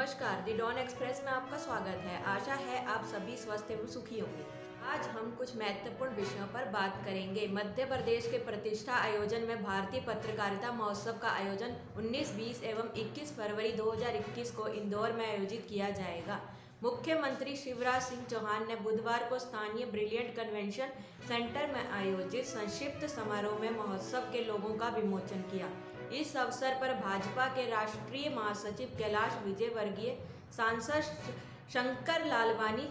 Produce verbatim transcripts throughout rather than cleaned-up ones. नमस्कार, the Dawn express में आपका स्वागत है। आशा है आप सभी स्वस्थ एवं सुखी होंगे। आज हम कुछ महत्वपूर्ण विषयों पर बात करेंगे। मध्य प्रदेश के प्रतिष्ठा आयोजन में भारतीय पत्रकारिता महोत्सव का आयोजन उन्नीस, बीस एवं इक्कीस फरवरी दो हज़ार इक्कीस को इंदौर में आयोजित किया जाएगा। मुख्यमंत्री शिवराज सिंह चौहान ने बुधवार को स्थानीय ब्रिलियंट कन्वेंशन सेंटर में आयोजित संक्षिप्त समारोह में महोत्सव के लोगों का विमोचन किया। इस अवसर पर भाजपा के राष्ट्रीय महासचिव कैलाश विजय वर्गीय, सांसद शंकर लालवानी,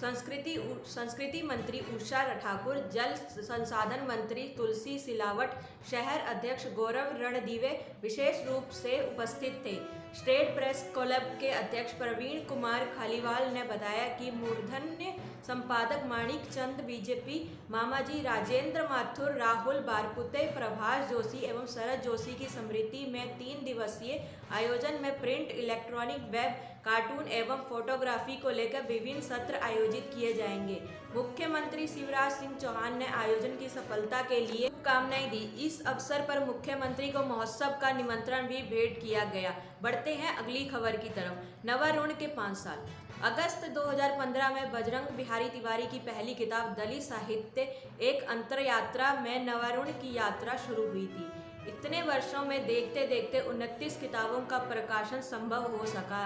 संस्कृति संस्कृति मंत्री उषा ठाकुर, जल संसाधन मंत्री तुलसी सिलावट, शहर अध्यक्ष गौरव रणदीवे विशेष रूप से उपस्थित थे। स्टेट प्रेस क्लब के अध्यक्ष प्रवीण कुमार खालीवाल ने बताया कि मूर्धन्य संपादक माणिक चंद, बीजेपी, मामाजी राजेंद्र माथुर, राहुल बारपुते, प्रभाष जोशी एवं शरद जोशी की स्मृति में तीन दिवसीय आयोजन में प्रिंट, इलेक्ट्रॉनिक, वेब, कार्टून एवं फोटोग्राफी को लेकर विभिन्न सत्र आयोजित किए जाएंगे। मुख्यमंत्री शिवराज सिंह चौहान ने आयोजन की सफलता के लिए शुभकामनाएं दी। इस अवसर पर मुख्यमंत्री को महोत्सव का निमंत्रण भी भेंट किया गया। बढ़ते हैं अगली खबर की तरफ। नवारुण के पाँच साल अगस्त दो हज़ार पंद्रह में बजरंग बिहारी तिवारी की पहली किताब दलित साहित्य एक अंतर यात्रा में नवारुण की यात्रा शुरू हुई थी। इतने वर्षों में देखते देखते उनतीस किताबों का प्रकाशन संभव हो सका।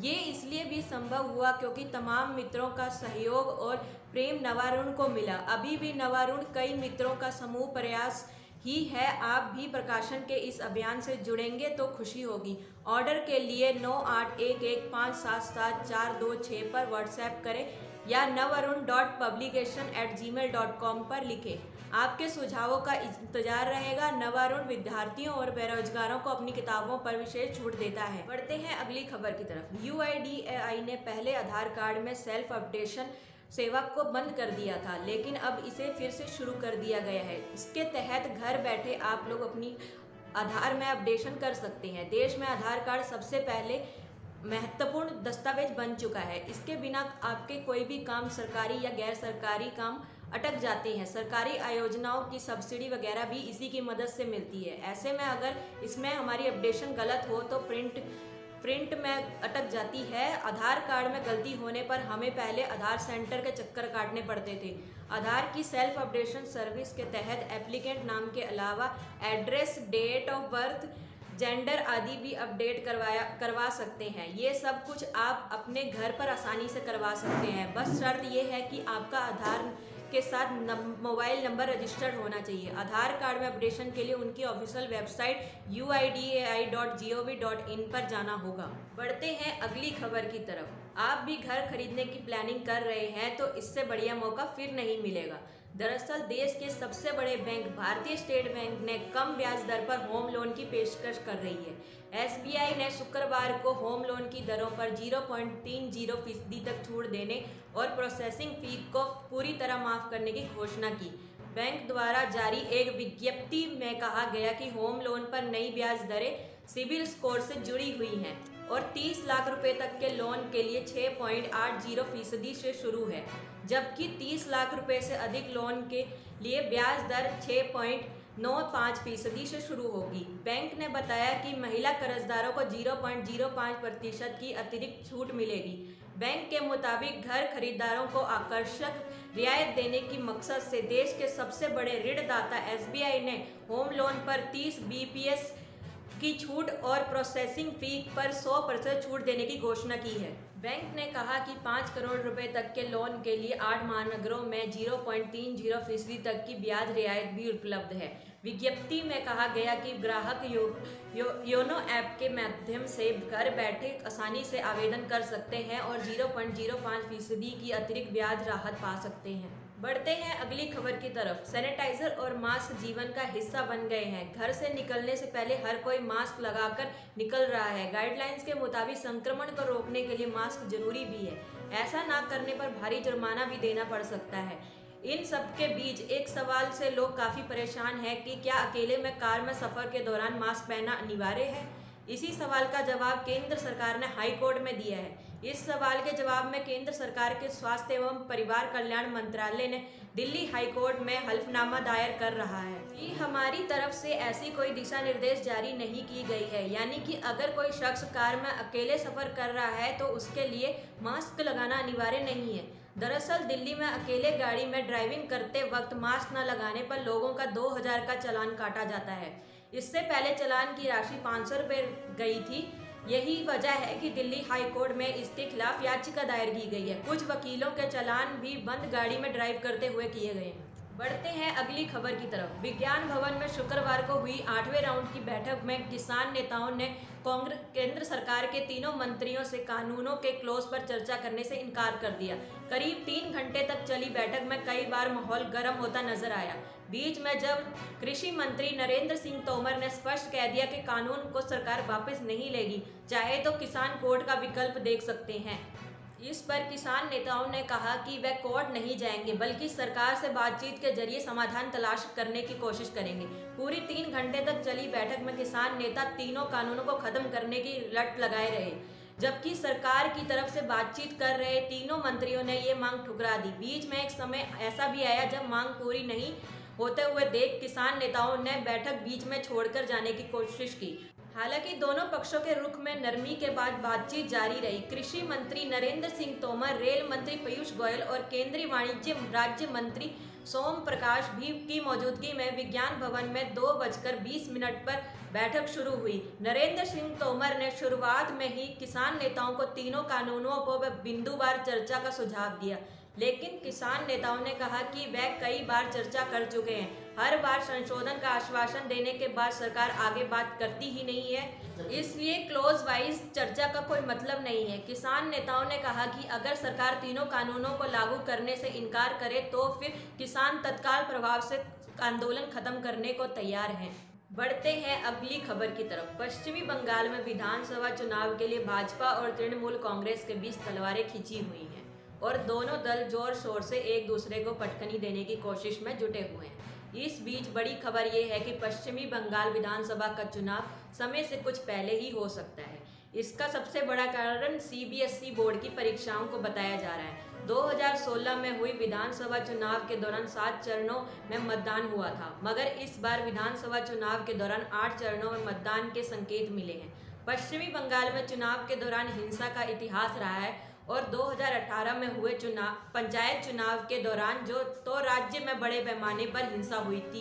ये इसलिए भी संभव हुआ क्योंकि तमाम मित्रों का सहयोग और प्रेम नवारुण को मिला। अभी भी नवारुण कई मित्रों का समूह प्रयास ही है। आप भी प्रकाशन के इस अभियान से जुड़ेंगे तो खुशी होगी। ऑर्डर के लिए नौ आठ एक एक पाँच सात सात चार दो छः पर व्हाट्सएप करें या Navarun dot publication at G mail dot com पर लिखें। आपके सुझावों का इंतजार रहेगा। नवारुण विद्यार्थियों और बेरोजगारों को अपनी किताबों पर विशेष छूट देता है। बढ़ते हैं अगली खबर की तरफ। You I D A I ने पहले आधार कार्ड में सेल्फ अपडेशन सेवा को बंद कर दिया था, लेकिन अब इसे फिर से शुरू कर दिया गया है। इसके तहत घर बैठे आप लोग अपनी आधार में अपडेशन कर सकते हैं। देश में आधार कार्ड सबसे पहले महत्वपूर्ण दस्तावेज बन चुका है। इसके बिना आपके कोई भी काम, सरकारी या गैर सरकारी काम, अटक जाते हैं। सरकारी आयोजनाओं की सब्सिडी वगैरह भी इसी की मदद से मिलती है। ऐसे में अगर इसमें हमारी अपडेशन गलत हो तो प्रिंट प्रिंट में अटक जाती है। आधार कार्ड में गलती होने पर हमें पहले आधार सेंटर के चक्कर काटने पड़ते थे। आधार की सेल्फ अपडेशन सर्विस के तहत एप्लीकेंट नाम के अलावा address, date of birth, gender आदि भी अपडेट करवाया करवा सकते हैं। ये सब कुछ आप अपने घर पर आसानी से करवा सकते हैं। बस शर्त ये है कि आपका आधार के साथ मोबाइल नंबर रजिस्टर्ड होना चाहिए। आधार कार्ड में अपडेशन के लिए उनकी official website U I D A I dot G O V dot in पर जाना होगा। बढ़ते हैं अगली खबर की तरफ। आप भी घर खरीदने की प्लानिंग कर रहे हैं तो इससे बढ़िया मौका फिर नहीं मिलेगा। दरअसल देश के सबसे बड़े बैंक भारतीय स्टेट बैंक ने कम ब्याज दर पर होम लोन की पेशकश कर रही है। एस बी आई ने शुक्रवार को होम लोन की दरों पर शून्य दशमलव तीन शून्य फीसदी तक छूट देने और प्रोसेसिंग फी को पूरी तरह माफ़ करने की घोषणा की। बैंक द्वारा जारी एक विज्ञप्ति में कहा गया कि होम लोन पर नई ब्याज दरें सिबिल स्कोर से जुड़ी हुई हैं और तीस लाख रुपए तक के लोन के लिए छह दशमलव आठ शून्य फीसदी से शुरू है, जबकि तीस लाख रुपए से अधिक लोन के लिए ब्याज दर छह दशमलव नौ पाँच फीसदी से शुरू होगी। बैंक ने बताया कि महिला कर्जदारों को शून्य दशमलव शून्य पाँच प्रतिशत की अतिरिक्त छूट मिलेगी। बैंक के मुताबिक घर खरीदारों को आकर्षक रियायत देने की मकसद से देश के सबसे बड़े ऋणदाता एस बी आई ने होम लोन पर तीस बी पी एस की छूट और प्रोसेसिंग फी पर सौ प्रतिशत छूट देने की घोषणा की है। बैंक ने कहा कि पाँच करोड़ रुपए तक के लोन के लिए आठ महानगरों में शून्य दशमलव तीन शून्य फीसदी तक की ब्याज रियायत भी उपलब्ध है। विज्ञप्ति में कहा गया कि ग्राहक यो, यो, योनो ऐप के माध्यम से घर बैठे आसानी से आवेदन कर सकते हैं और शून्य दशमलव शून्य पाँच फीसदी की अतिरिक्त ब्याज राहत पा सकते हैं। बढ़ते हैं अगली खबर की तरफ। सैनिटाइजर और मास्क जीवन का हिस्सा बन गए हैं। घर से निकलने से पहले हर कोई मास्क लगाकर निकल रहा है। गाइडलाइंस के मुताबिक संक्रमण को रोकने के लिए मास्क जरूरी भी है। ऐसा ना करने पर भारी जुर्माना भी देना पड़ सकता है। इन सबके बीच एक सवाल से लोग काफ़ी परेशान हैं कि क्या अकेले में कार में सफ़र के दौरान मास्क पहनना अनिवार्य है। इसी सवाल का जवाब केंद्र सरकार ने हाईकोर्ट में दिया है। इस सवाल के जवाब में केंद्र सरकार के स्वास्थ्य एवं परिवार कल्याण मंत्रालय ने दिल्ली हाईकोर्ट में हल्फनामा दायर कर रहा है कि हमारी तरफ से ऐसी कोई दिशा निर्देश जारी नहीं की गई है, यानी कि अगर कोई शख्स कार में अकेले सफर कर रहा है तो उसके लिए मास्क लगाना अनिवार्य नहीं है। दरअसल दिल्ली में अकेले गाड़ी में ड्राइविंग करते वक्त मास्क न लगाने पर लोगों का दो हजार का चालान काटा जाता है। इससे पहले चालान की राशि पाँच सौ रुपये गई थी। यही वजह है कि दिल्ली हाई कोर्ट में इसके खिलाफ याचिका दायर की गई है। कुछ वकीलों के चालान भी बंद गाड़ी में ड्राइव करते हुए किए गए हैं। बढ़ते हैं अगली खबर की तरफ। विज्ञान भवन में शुक्रवार को हुई आठवें राउंड की बैठक में किसान नेताओं ने कांग्रेस केंद्र सरकार के तीनों मंत्रियों से कानूनों के क्लोज पर चर्चा करने से इनकार कर दिया। करीब तीन घंटे तक चली बैठक में कई बार माहौल गर्म होता नजर आया। बीच में जब कृषि मंत्री नरेंद्र सिंह तोमर ने स्पष्ट कह दिया कि कानून को सरकार वापस नहीं लेगी, चाहे तो किसान कोर्ट का विकल्प देख सकते हैं। इस पर किसान नेताओं ने कहा कि वे कोर्ट नहीं जाएंगे, बल्कि सरकार से बातचीत के जरिए समाधान तलाश करने की कोशिश करेंगे। पूरी तीन घंटे तक चली बैठक में किसान नेता तीनों कानूनों को खत्म करने की लट लगाए रहे, जबकि सरकार की तरफ से बातचीत कर रहे तीनों मंत्रियों ने ये मांग ठुकरा दी। बीच में एक समय ऐसा भी आया जब मांग पूरी नहीं होते हुए देख किसान नेताओं ने बैठक बीच में छोड़कर जाने की कोशिश की। हालांकि दोनों पक्षों के रुख में नरमी के बाद बातचीत जारी रही। कृषि मंत्री नरेंद्र सिंह तोमर, रेल मंत्री पीयूष गोयल और केंद्रीय वाणिज्य राज्य मंत्री सोम प्रकाश भी की मौजूदगी में विज्ञान भवन में दो बजकर बीस मिनट पर बैठक शुरू हुई। नरेंद्र सिंह तोमर ने शुरुआत में ही किसान नेताओं को तीनों कानूनों पर बिंदुवार चर्चा का सुझाव दिया, लेकिन किसान नेताओं ने कहा कि वे कई बार चर्चा कर चुके हैं। हर बार संशोधन का आश्वासन देने के बाद सरकार आगे बात करती ही नहीं है, इसलिए क्लोज वाइज चर्चा का कोई मतलब नहीं है। किसान नेताओं ने कहा कि अगर सरकार तीनों कानूनों को लागू करने से इनकार करे तो फिर किसान तत्काल प्रभाव से आंदोलन खत्म करने को तैयार हैं। बढ़ते हैं अगली खबर की तरफ। पश्चिमी बंगाल में विधानसभा चुनाव के लिए भाजपा और तृणमूल कांग्रेस के बीच तलवारें खिंची हुई हैं और दोनों दल जोर शोर से एक दूसरे को पटखनी देने की कोशिश में जुटे हुए हैं। इस बीच बड़ी खबर ये है कि पश्चिमी बंगाल विधानसभा का चुनाव समय से कुछ पहले ही हो सकता है। इसका सबसे बड़ा कारण सीबीएसई बोर्ड की परीक्षाओं को बताया जा रहा है। दो हज़ार सोलह में हुई विधानसभा चुनाव के दौरान सात चरणों में मतदान हुआ था, मगर इस बार विधानसभा चुनाव के दौरान आठ चरणों में मतदान के संकेत मिले हैं। पश्चिमी बंगाल में चुनाव के दौरान हिंसा का इतिहास रहा है और दो हज़ार अठारह में हुए चुनाव पंचायत चुनाव के दौरान जो तो राज्य में बड़े पैमाने पर हिंसा हुई थी।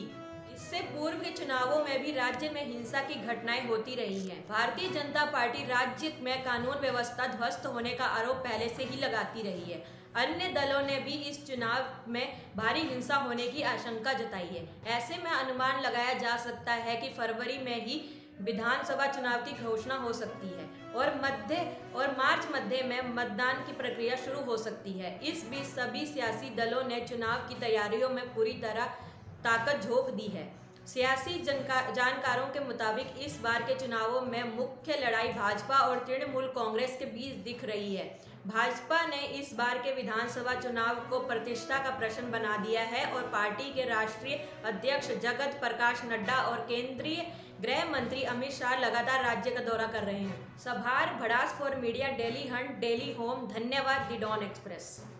इससे पूर्व के चुनावों में भी राज्य में हिंसा की घटनाएं होती रही हैं। भारतीय जनता पार्टी राज्य में कानून व्यवस्था ध्वस्त होने का आरोप पहले से ही लगाती रही है। अन्य दलों ने भी इस चुनाव में भारी हिंसा होने की आशंका जताई है। ऐसे में अनुमान लगाया जा सकता है कि फरवरी में ही विधानसभा चुनाव की घोषणा हो सकती है और मध्य और मार्च मध्य में मतदान की प्रक्रिया शुरू हो सकती है। इस बीच सभी सियासी दलों ने चुनाव की तैयारियों में पूरी तरह ताकत झोंक दी है। सियासी जानकारों के मुताबिक इस बार के चुनावों में मुख्य लड़ाई भाजपा और तृणमूल कांग्रेस के बीच दिख रही है। भाजपा ने इस बार के विधानसभा चुनाव को प्रतिष्ठा का प्रश्न बना दिया है और पार्टी के राष्ट्रीय अध्यक्ष जगत प्रकाश नड्डा और केंद्रीय गृह मंत्री अमित शाह लगातार राज्य का दौरा कर रहे हैं। सभार Bhadas for media, daily Hunt, daily home. धन्यवाद, द डॉन एक्सप्रेस।